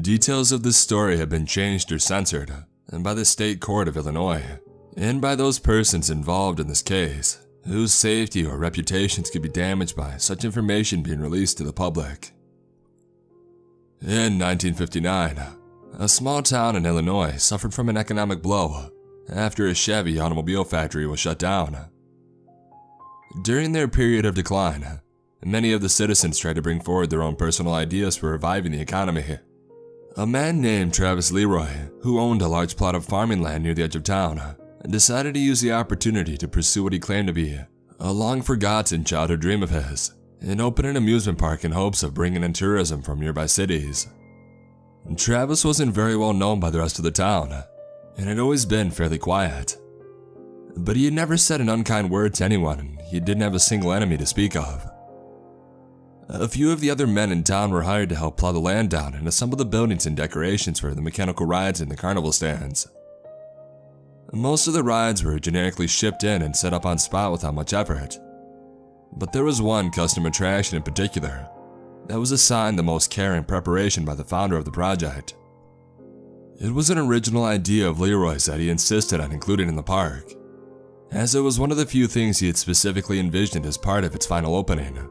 Details of this story have been changed or censored, and by the State Court of Illinois, and by those persons involved in this case, whose safety or reputations could be damaged by such information being released to the public. In 1959, a small town in Illinois suffered from an economic blow after a Chevy automobile factory was shut down. During their period of decline, many of the citizens tried to bring forward their own personal ideas for reviving the economy. A man named Travis Leroy, who owned a large plot of farming land near the edge of town, decided to use the opportunity to pursue what he claimed to be a long-forgotten childhood dream of his, and open an amusement park in hopes of bringing in tourism from nearby cities. Travis wasn't very well known by the rest of the town, and had always been fairly quiet. But he had never said an unkind word to anyone, and he didn't have a single enemy to speak of. A few of the other men in town were hired to help plow the land down and assemble the buildings and decorations for the mechanical rides and the carnival stands. Most of the rides were generically shipped in and set up on spot without much effort. But there was one custom attraction in particular that was assigned the most care and preparation by the founder of the project. It was an original idea of Leroy's that he insisted on including in the park, as it was one of the few things he had specifically envisioned as part of its final opening.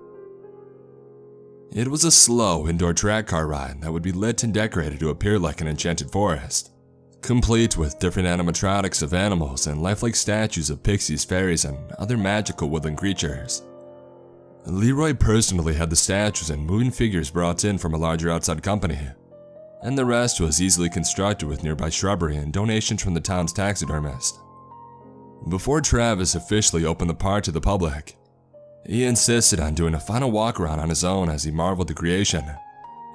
It was a slow indoor track car ride that would be lit and decorated to appear like an enchanted forest, complete with different animatronics of animals and lifelike statues of pixies, fairies, and other magical woodland creatures. Leroy personally had the statues and moving figures brought in from a larger outside company, and the rest was easily constructed with nearby shrubbery and donations from the town's taxidermist. Before Travis officially opened the park to the public, he insisted on doing a final walk-around on his own as he marveled at the creation,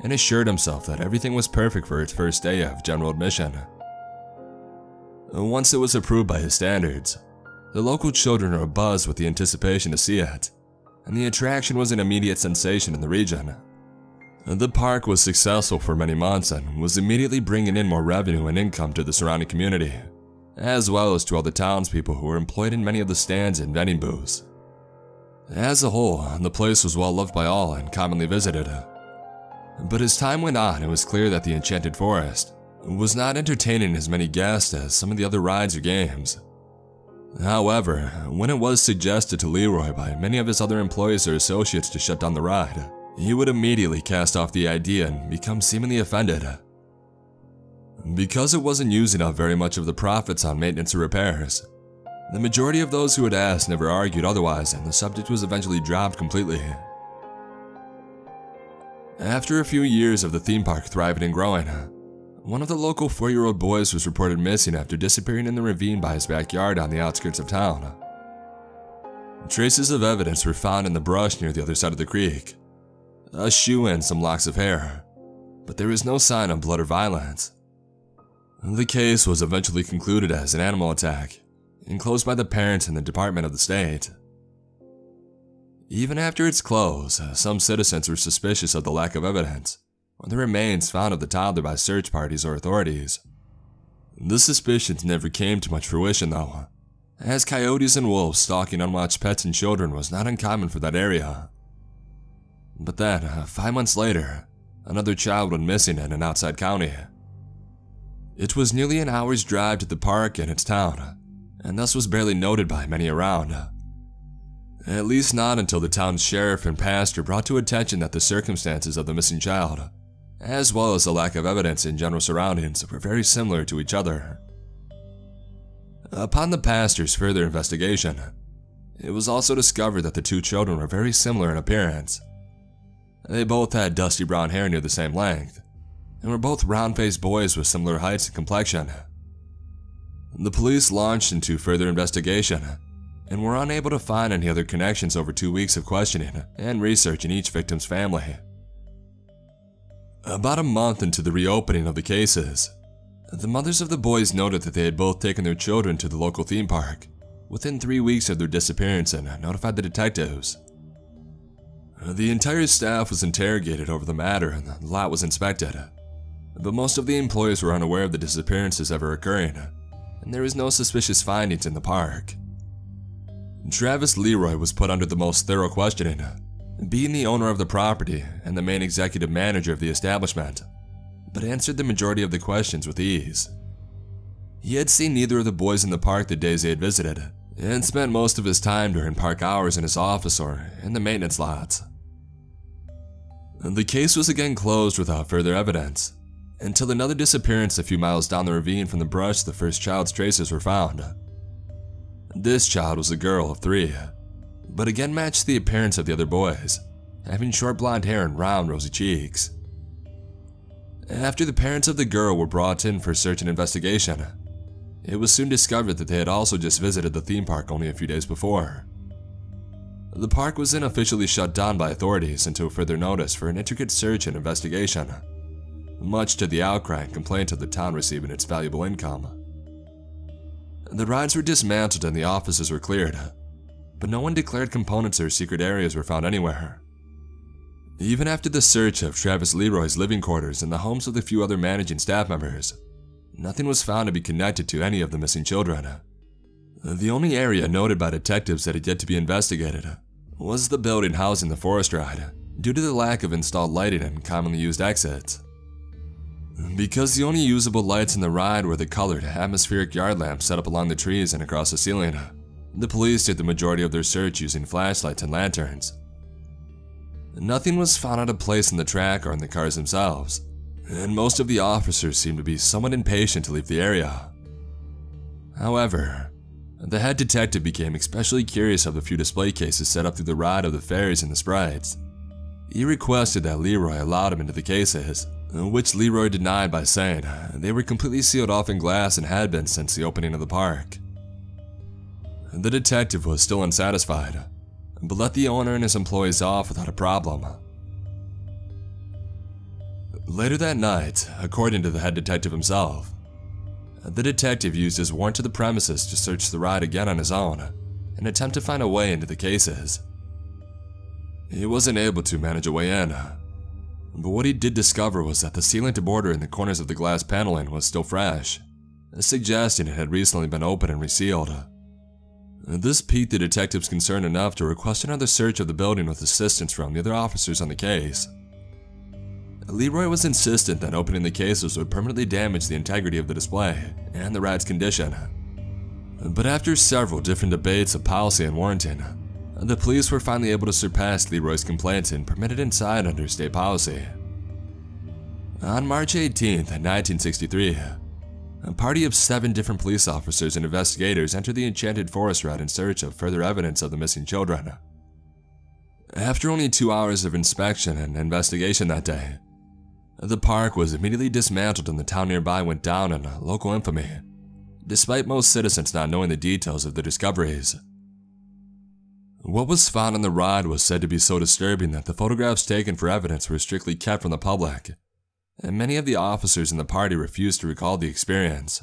and assured himself that everything was perfect for its first day of general admission. Once it was approved by his standards, the local children were abuzz with the anticipation to see it, and the attraction was an immediate sensation in the region. The park was successful for many months and was immediately bringing in more revenue and income to the surrounding community, as well as to all the townspeople who were employed in many of the stands and vending booths. As a whole, the place was well loved by all and commonly visited. But as time went on, it was clear that the Enchanted Forest was not entertaining as many guests as some of the other rides or games. However, when it was suggested to Leroy by many of his other employees or associates to shut down the ride, he would immediately cast off the idea and become seemingly offended. Because it wasn't using up very much of the profits on maintenance or repairs, the majority of those who had asked never argued otherwise, and the subject was eventually dropped completely. After a few years of the theme park thriving and growing, one of the local 4-year-old boys was reported missing after disappearing in the ravine by his backyard on the outskirts of town. Traces of evidence were found in the brush near the other side of the creek, a shoe and some locks of hair, but there was no sign of blood or violence. The case was eventually concluded as an animal attack, enclosed by the parents and the Department of the State. Even after its close, some citizens were suspicious of the lack of evidence, or the remains found of the toddler by search parties or authorities. The suspicions never came to much fruition though, as coyotes and wolves stalking unwatched pets and children was not uncommon for that area. But then, 5 months later, another child went missing in an outside county. It was nearly an hour's drive to the park and its town, and thus was barely noted by many around. At least not until the town's sheriff and pastor brought to attention that the circumstances of the missing child, as well as the lack of evidence in general surroundings, were very similar to each other. Upon the pastor's further investigation, it was also discovered that the two children were very similar in appearance. They both had dusty brown hair near the same length, and were both round-faced boys with similar heights and complexion. The police launched into further investigation, and were unable to find any other connections over 2 weeks of questioning and research in each victim's family. About a month into the reopening of the cases, the mothers of the boys noted that they had both taken their children to the local theme park within 3 weeks of their disappearance and notified the detectives. The entire staff was interrogated over the matter and the lot was inspected, but most of the employees were unaware of the disappearances ever occurring, and there was no suspicious findings in the park. Travis Leroy was put under the most thorough questioning, being the owner of the property and the main executive manager of the establishment, but answered the majority of the questions with ease. He had seen neither of the boys in the park the days they had visited, and spent most of his time during park hours in his office or in the maintenance lots. The case was again closed without further evidence, until another disappearance a few miles down the ravine from the brush the first child's traces were found. This child was a girl of 3, but again matched the appearance of the other boys, having short blonde hair and round rosy cheeks. After the parents of the girl were brought in for search and investigation, it was soon discovered that they had also just visited the theme park only a few days before. The park was then officially shut down by authorities until further notice for an intricate search and investigation, much to the outcry and complaint of the town receiving its valuable income. The rides were dismantled and the offices were cleared, but no undeclared components or secret areas were found anywhere. Even after the search of Travis Leroy's living quarters and the homes of the few other managing staff members, nothing was found to be connected to any of the missing children. The only area noted by detectives that had yet to be investigated was the building housing the forest ride, due to the lack of installed lighting and commonly used exits. Because the only usable lights in the ride were the colored atmospheric yard lamps set up along the trees and across the ceiling, the police did the majority of their search using flashlights and lanterns. Nothing was found out of place in the track or in the cars themselves, and most of the officers seemed to be somewhat impatient to leave the area. However, the head detective became especially curious of the few display cases set up through the ride of the fairies and the sprites. He requested that Leroy allow him into the cases, which Leroy denied by saying they were completely sealed off in glass and had been since the opening of the park. The detective was still unsatisfied, but let the owner and his employees off without a problem. Later that night, according to the head detective himself, the detective used his warrant to the premises to search the ride again on his own and attempt to find a way into the cases. He wasn't able to manage a way in, but what he did discover was that the sealant border in the corners of the glass paneling was still fresh, suggesting it had recently been opened and resealed. This piqued the detectives' concern enough to request another search of the building with assistance from the other officers on the case. Leroy was insistent that opening the cases would permanently damage the integrity of the display and the ride's condition. But after several different debates of policy and warranting, the police were finally able to surpass Leroy's complaints and permitted inside under state policy. On March 18th, 1963, a party of 7 different police officers and investigators entered the Enchanted Forest ride in search of further evidence of the missing children. After only 2 hours of inspection and investigation that day, the park was immediately dismantled and the town nearby went down in local infamy, despite most citizens not knowing the details of the discoveries. What was found on the ride was said to be so disturbing that the photographs taken for evidence were strictly kept from the public, and many of the officers in the party refused to recall the experience.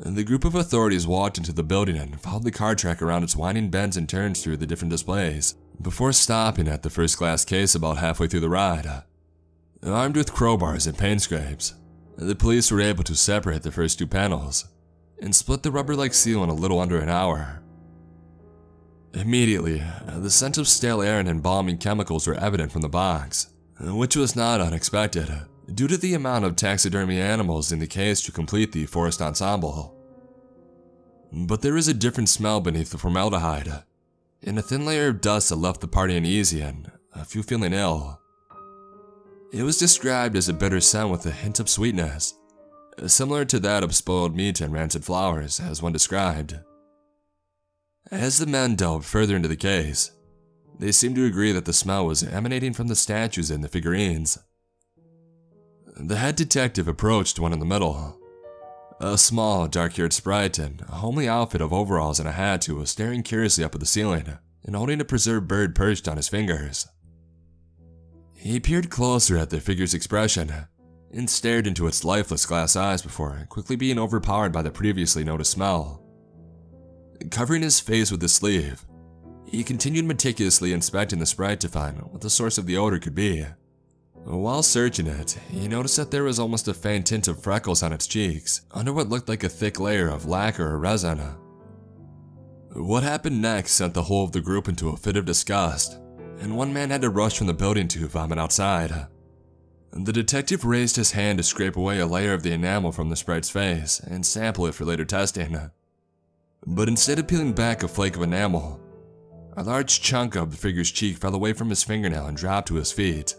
The group of authorities walked into the building and followed the car track around its winding bends and turns through the different displays, before stopping at the first glass case about halfway through the ride. Armed with crowbars and paint scrapes, the police were able to separate the first 2 panels and split the rubber-like seal in a little under an hour. Immediately, the scent of stale air and embalming chemicals were evident from the box, which was not unexpected, due to the amount of taxidermy animals in the case to complete the forest ensemble. But there is a different smell beneath the formaldehyde, and a thin layer of dust that left the party uneasy and a few feeling ill. It was described as a bitter scent with a hint of sweetness, similar to that of spoiled meat and rancid flowers, as one described. As the men delved further into the case, they seemed to agree that the smell was emanating from the statues and the figurines. The head detective approached one in the middle, a small, dark-haired sprite in a homely outfit of overalls and a hat who was staring curiously up at the ceiling and holding a preserved bird perched on his fingers. He peered closer at the figure's expression and stared into its lifeless glass eyes before quickly being overpowered by the previously noticed smell. Covering his face with his sleeve, he continued meticulously inspecting the sprite to find what the source of the odor could be. While searching it, he noticed that there was almost a faint tint of freckles on its cheeks, under what looked like a thick layer of lacquer or resin. What happened next sent the whole of the group into a fit of disgust, and one man had to rush from the building to vomit outside. The detective raised his hand to scrape away a layer of the enamel from the sprite's face and sample it for later testing. But instead of peeling back a flake of enamel, a large chunk of the figure's cheek fell away from his fingernail and dropped to his feet.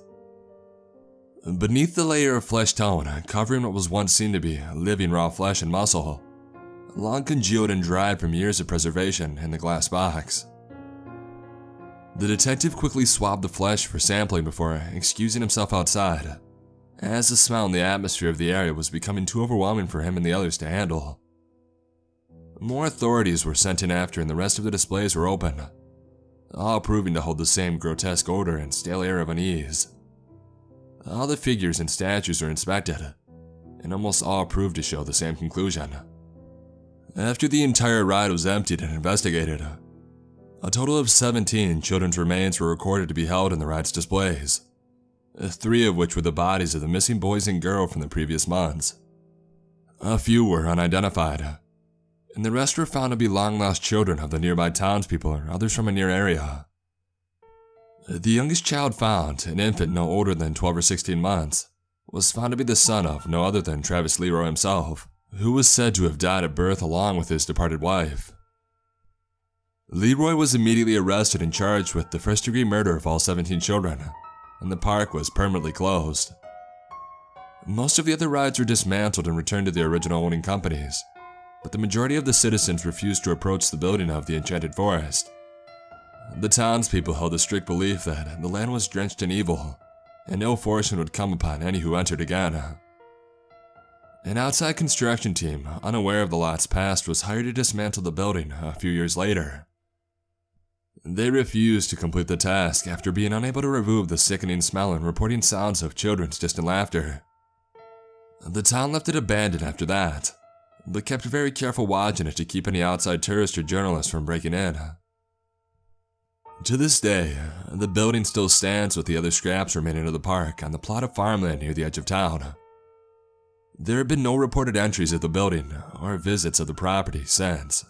Beneath the layer of flesh tone, covering what was once seen to be living raw flesh and muscle, long congealed and dried from years of preservation in the glass box. The detective quickly swabbed the flesh for sampling before excusing himself outside, as the smell and the atmosphere of the area was becoming too overwhelming for him and the others to handle. More authorities were sent in after, and the rest of the displays were open, all proving to hold the same grotesque odor and stale air of unease. All the figures and statues were inspected, and almost all proved to show the same conclusion. After the entire ride was emptied and investigated, a total of 17 children's remains were recorded to be held in the ride's displays, 3 of which were the bodies of the missing boys and girl from the previous months. A few were unidentified, and the rest were found to be long-lost children of the nearby townspeople or others from a near area. The youngest child found, an infant no older than 12 or 16 months, was found to be the son of no other than Travis Leroy himself, who was said to have died at birth along with his departed wife. Leroy was immediately arrested and charged with the first-degree murder of all 17 children, and the park was permanently closed. Most of the other rides were dismantled and returned to their original owning companies, but the majority of the citizens refused to approach the building of the Enchanted Forest. The townspeople held a strict belief that the land was drenched in evil, and ill fortune would come upon any who entered again. An outside construction team, unaware of the lot's past, was hired to dismantle the building a few years later. They refused to complete the task after being unable to remove the sickening smell and reporting sounds of children's distant laughter. The town left it abandoned after that, but kept very careful watch on it to keep any outside tourists or journalists from breaking in. To this day, the building still stands with the other scraps remaining of the park on the plot of farmland near the edge of town. There have been no reported entries of the building or visits of the property since.